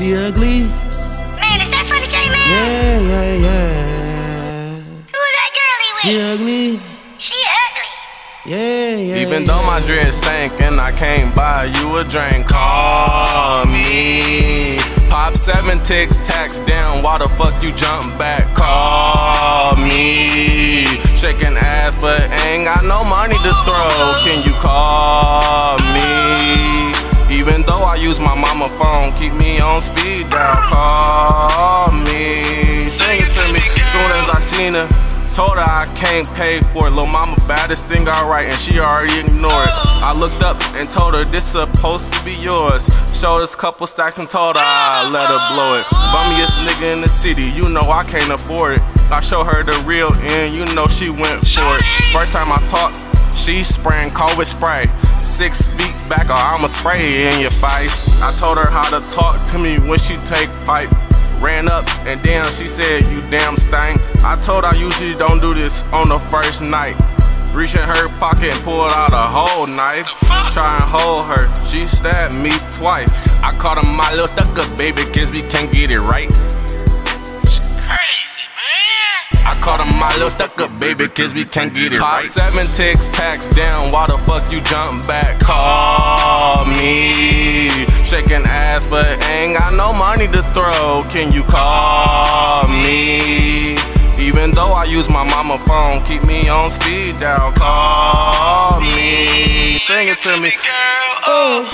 she ugly? Man, is that Funny K, man? Yeah. Who's that girlie with? She ugly? She ugly. Yeah. Even though my dress stank and I can't buy you a drink, call me. Pop 7 ticks, tax down, why the fuck you jump back? Call me. Shaking ass, but ain't got no money to throw. Can you call me? Even though I use my mama phone, keep me on speed dial. Call me, sing it to me. Soon as I seen her, told her I can't pay for it. Lil' mama baddest thing I write, and she already ignored it. I looked up and told her this supposed to be yours. Showed us couple stacks and told her I let her blow it. Bummiest nigga in the city, you know I can't afford it. I show her the real end, you know she went for it. First time I talked, she sprang cold with Sprite. 6 feet back or I'ma spray in your face. I told her how to talk to me when she take pipe. Ran up and damn, she said, you damn stank. I told her I usually don't do this on the first night. Reached in her pocket and pulled out a whole knife. Try and hold her, she stabbed me twice. I called her my little sucker, baby, 'cause we can't get it right. Caught him, my little stuck up, baby, 'cause we can't get it right. Pop 7 ticks, tax down, why the fuck you jump back? Call me. Shaking ass, but ain't got no money to throw. Can you call me? Even though I use my mama phone, keep me on speed dial. Call me. Sing it to me. Ooh.